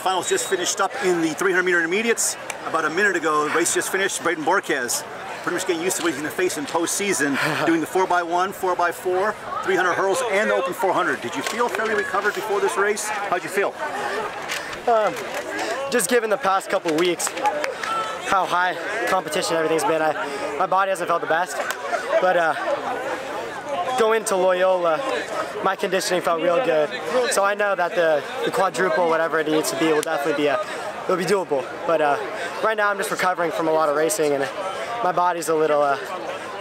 Finals just finished up in the 300-meter intermediates. About a minute ago, the race just finished. Brayden Borquez, pretty much getting used to what he's going to face in postseason, doing the 4x1, 4x4, 300 hurdles, and the open 400. Did you feel fairly recovered before this race? How'd you feel? Just given the past couple weeks, how high competition everything's been, my body hasn't felt the best. But going to Loyola, my conditioning felt real good, so I know that the quadruple, whatever it needs to be, will definitely be it'll be doable. But right now, I'm just recovering from a lot of racing, and my body's a little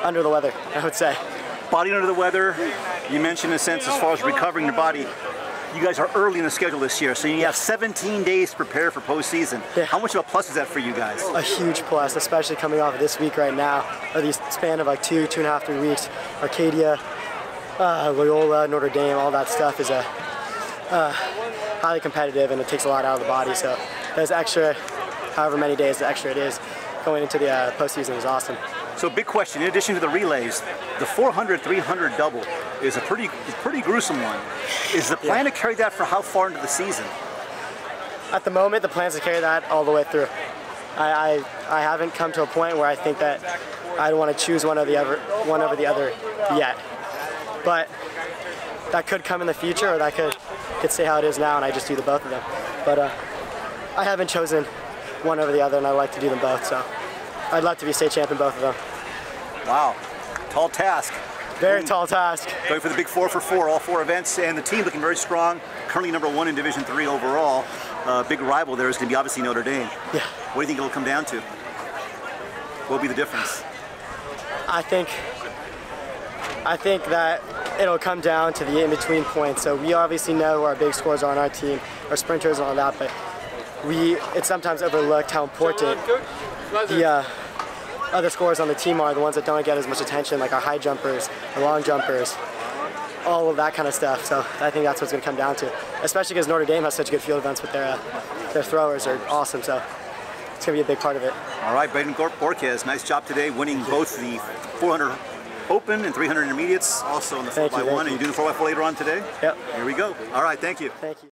under the weather, I would say. Body under the weather. You mentioned, in a sense, as far as recovering your body, you guys are early in the schedule this year, so you have 17 days to prepare for postseason. Yeah. How much of a plus is that for you guys? A huge plus, especially coming off of this week right now, or the span of like two and a half, 3 weeks. Arcadia, Loyola, Notre Dame, all that stuff is highly competitive, and it takes a lot out of the body. So those extra, however many days extra it is, going into the postseason is awesome. So big question, in addition to the relays, the 400, 300 double is a pretty gruesome one. Is the plan to carry that for how far into the season? At the moment, the plan is to carry that all the way through. I haven't come to a point where I think that I'd want to choose one over the other yet. But that could come in the future, or that could stay how it is now, and I just do the both of them. But I haven't chosen one over the other, and I like to do them both, so I'd love to be state champ in both of them. Wow, tall task. Very tall task. Going for the big 4 for 4, all four events, and the team looking very strong, currently #1 in Division III overall. Big rival there is going to be obviously Notre Dame. Yeah. What do you think it'll come down to? What will be the difference? I think that it'll come down to the in-between points. So we obviously know who our big scorers are on our team, our sprinters and all that, but it's sometimes overlooked how important the other scorers on the team are, the ones that don't get as much attention, like our high jumpers, our long jumpers, all of that kind of stuff. So I think that's what's going to come down to, especially because Notre Dame has such good field events with their throwers are awesome. So it's going to be a big part of it. All right, Brayden Borquez, nice job today winning both the 400 Open and 300 intermediates, also in the 4x1, and you do the 4x4 later on today? Yep. Here we go. All right, thank you. Thank you.